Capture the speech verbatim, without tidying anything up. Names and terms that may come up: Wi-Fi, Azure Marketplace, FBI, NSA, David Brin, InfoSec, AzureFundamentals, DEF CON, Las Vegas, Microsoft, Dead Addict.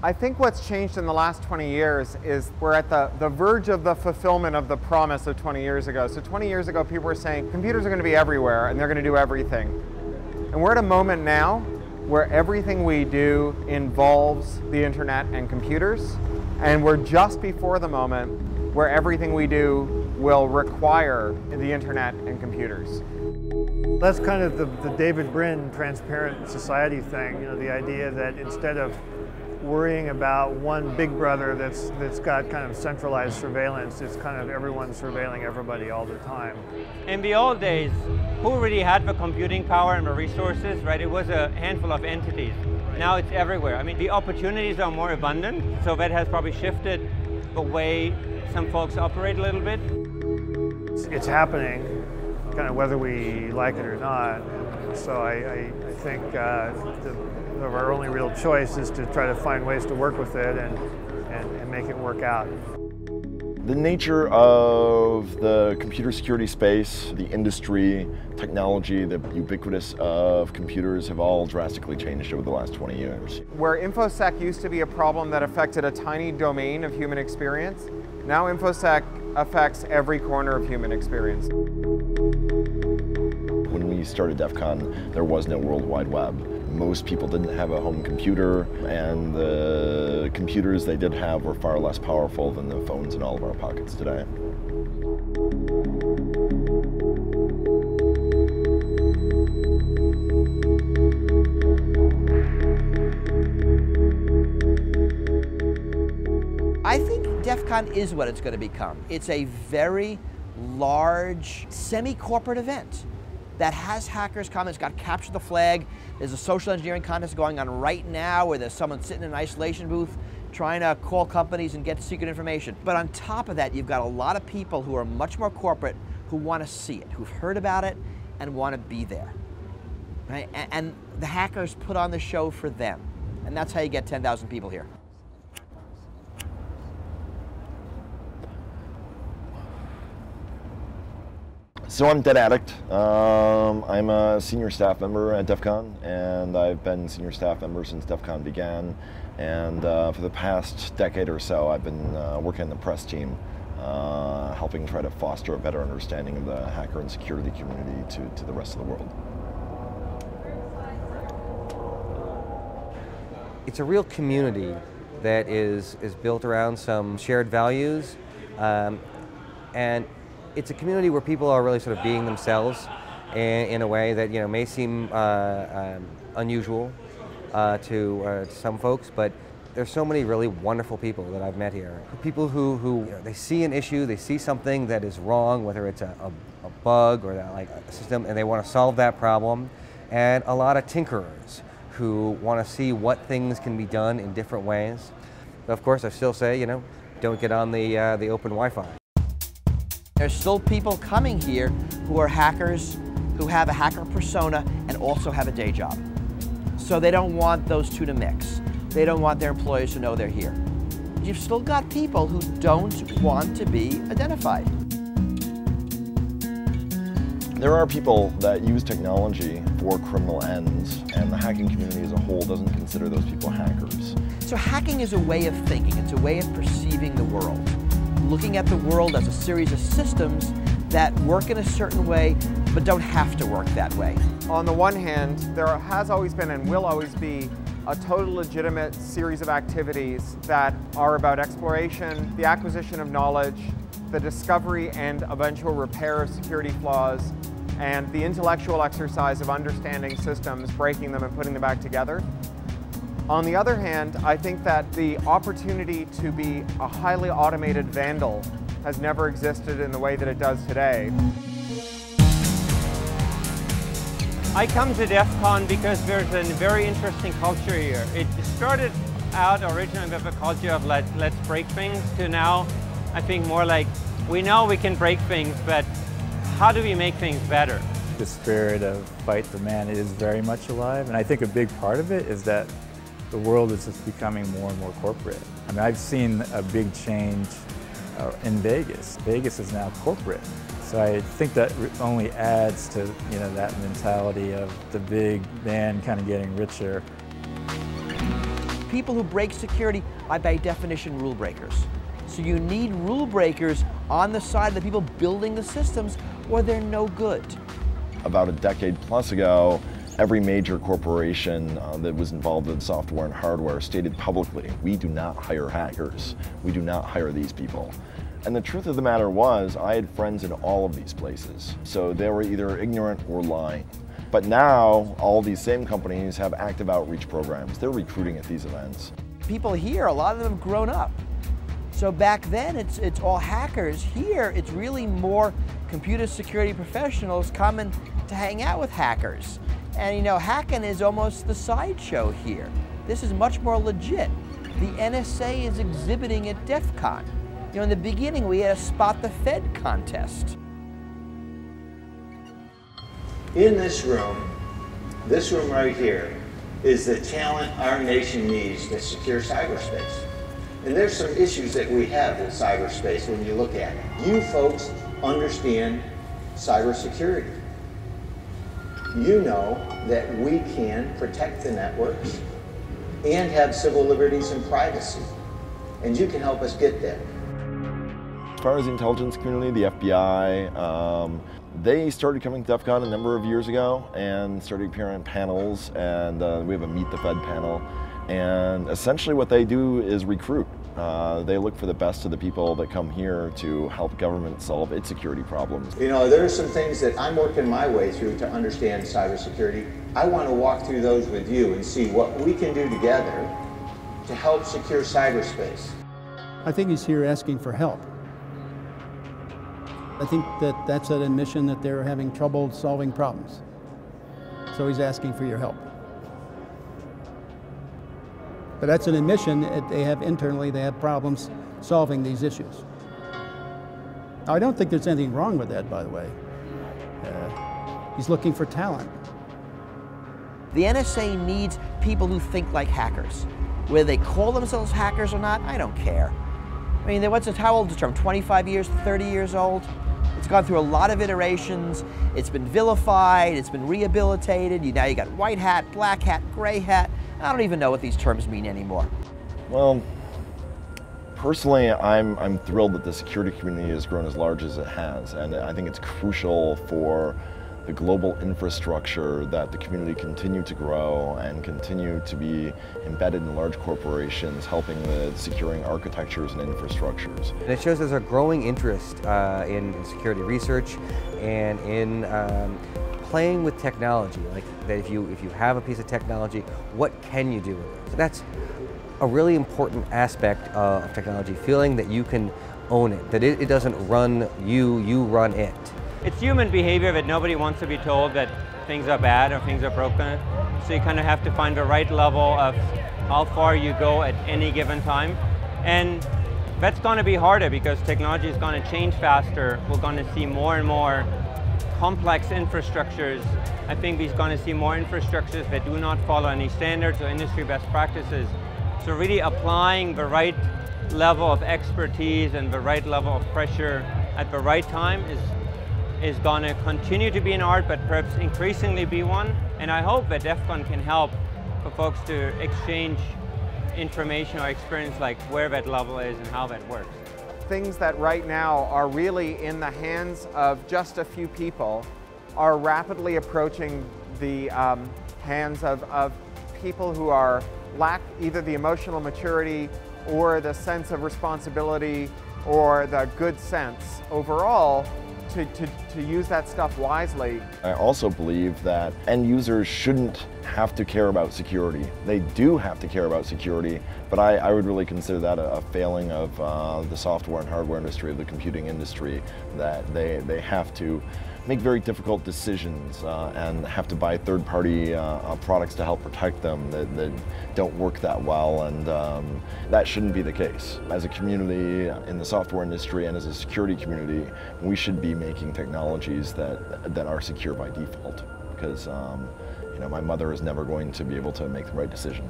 I think what's changed in the last twenty years is we're at the, the verge of the fulfillment of the promise of twenty years ago. So twenty years ago, people were saying computers are going to be everywhere and they're going to do everything. And we're at a moment now where everything we do involves the internet and computers. And we're just before the moment where everything we do will require the internet and computers. That's kind of the, the David Brin transparent society thing, you know, the idea that instead of worrying about one big brother that's that's got kind of centralized surveillance, it's kind of everyone surveilling everybody all the time. In the old days, who really had the computing power and the resources, right? It was a handful of entities. Now it's everywhere. I mean, the opportunities are more abundant, so that has probably shifted the way some folks operate a little bit. It's, it's happening, kind of whether we like it or not. So I, I, I think uh, the, our only real choice is to try to find ways to work with it and, and, and make it work out. The nature of the computer security space, the industry, technology, the ubiquitous of computers have all drastically changed over the last twenty years. Where InfoSec used to be a problem that affected a tiny domain of human experience, now InfoSec affects every corner of human experience. When we started DEF CON, there was no World Wide Web. Most people didn't have a home computer, and the computers they did have were far less powerful than the phones in all of our pockets today. I think DEF CON is what it's going to become. It's a very large, semi-corporate event that has hackers come. It's got capture the flag. There's a social engineering contest going on right now where there's someone sitting in an isolation booth trying to call companies and get secret information. But on top of that, you've got a lot of people who are much more corporate who want to see it, who've heard about it and want to be there, right? And the hackers put on the show for them. And that's how you get ten thousand people here. So I'm Dead Addict. Um, I'm a senior staff member at DEF CON, and I've been senior staff member since DEF CON began. And uh, for the past decade or so, I've been uh, working on the press team, uh, helping try to foster a better understanding of the hacker and security community to, to the rest of the world. It's a real community that is, is built around some shared values, um, and it's a community where people are really sort of being themselves in, in a way that, you know, may seem uh, um, unusual uh, to, uh, to some folks, but there's so many really wonderful people that I've met here. People who, who you know, they see an issue, they see something that is wrong, whether it's a, a, a bug or that, like a system, and they want to solve that problem. And a lot of tinkerers who want to see what things can be done in different ways. Of course, I still say, you know, don't get on the, uh, the open Wi-Fi. There's still people coming here who are hackers, who have a hacker persona and also have a day job. So they don't want those two to mix. They don't want their employers to know they're here. You've still got people who don't want to be identified. There are people that use technology for criminal ends, and the hacking community as a whole doesn't consider those people hackers. So hacking is a way of thinking. It's a way of perceiving the world. Looking at the world as a series of systems that work in a certain way, but don't have to work that way. On the one hand, there has always been and will always be a total legitimate series of activities that are about exploration, the acquisition of knowledge, the discovery and eventual repair of security flaws, and the intellectual exercise of understanding systems, breaking them and putting them back together. On the other hand, I think that the opportunity to be a highly automated vandal has never existed in the way that it does today. I come to DEF CON because there's a very interesting culture here. It started out originally with a culture of let, let's break things to now, I think more like, we know we can break things, but how do we make things better? The spirit of fight for man is very much alive, and I think a big part of it is that the world is just becoming more and more corporate. I mean, I've seen a big change uh, in Vegas. Vegas is now corporate. So I think that only adds to, you know, that mentality of the big man kind of getting richer. people who break security are by definition rule breakers. So you need rule breakers on the side of the people building the systems, or they're no good. About a decade plus ago, every major corporation uh, that was involved in software and hardware stated publicly, we do not hire hackers. We do not hire these people. And the truth of the matter was, I had friends in all of these places. So they were either ignorant or lying. But now, all these same companies have active outreach programs. They're recruiting at these events. People here, a lot of them have grown up. So back then, it's, it's all hackers. Here, it's really more computer security professionals coming to hang out with hackers. And you know, hacking is almost the sideshow here. This is much more legit. The N S A is exhibiting at DEF CON. You know, in the beginning, we had a Spot the Fed contest. In this room, this room right here, is the talent our nation needs to secure cyberspace. And there's some issues that we have in cyberspace when you look at it. You folks understand cybersecurity. You know that we can protect the networks and have civil liberties and privacy. And you can help us get there. As far as the intelligence community, the F B I, um, they started coming to DEF CON a number of years ago and started appearing on panels, and uh, we have a Meet the Fed panel, and essentially what they do is recruit. Uh, they look for the best of the people that come here to help government solve its security problems. You know, there are some things that I'm working my way through to understand cybersecurity. I want to walk through those with you and see what we can do together to help secure cyberspace. I think he's here asking for help. I think that that's an admission that they're having trouble solving problems. So he's asking for your help. But that's an admission that they have internally, they have problems solving these issues. Now, I don't think there's anything wrong with that, by the way. Uh, he's looking for talent. The N S A needs people who think like hackers. Whether they call themselves hackers or not, I don't care. I mean, what's it, how old is the term? twenty-five years, thirty years old? It's gone through a lot of iterations. It's been vilified, it's been rehabilitated. You, now you got white hat, black hat, gray hat. I don't even know what these terms mean anymore. Well, personally, I'm, I'm thrilled that the security community has grown as large as it has. And I think it's crucial for the global infrastructure that the community continue to grow and continue to be embedded in large corporations, helping with securing architectures and infrastructures. And it shows there's a growing interest uh, in, in security research and in um, playing with technology. Like that, if you if you have a piece of technology, what can you do with it? So that's a really important aspect uh, of technology. Feeling that you can own it, that it, it doesn't run you, you run it. It's human behavior that nobody wants to be told that things are bad or things are broken. So you kind of have to find the right level of how far you go at any given time. And that's going to be harder because technology is going to change faster. We're going to see more and more complex infrastructures. I think we're going to see more infrastructures that do not follow any standards or industry best practices. So really applying the right level of expertise and the right level of pressure at the right time is is going to continue to be an art, but perhaps increasingly be one. And I hope that DEF CON can help for folks to exchange information or experience like where that level is and how that works. Things that right now are really in the hands of just a few people are rapidly approaching the um, hands of, of people who are lack either the emotional maturity or the sense of responsibility or the good sense overall To, to, to use that stuff wisely. I also believe that end users shouldn't have to care about security. They do have to care about security, but I, I would really consider that a, a failing of uh, the software and hardware industry, of the computing industry, that they, they have to make very difficult decisions uh, and have to buy third-party uh, uh, products to help protect them that, that don't work that well, and um, that shouldn't be the case. As a community in the software industry and as a security community, we should be making technologies that, that are secure by default, because um, you know, my mother is never going to be able to make the right decision.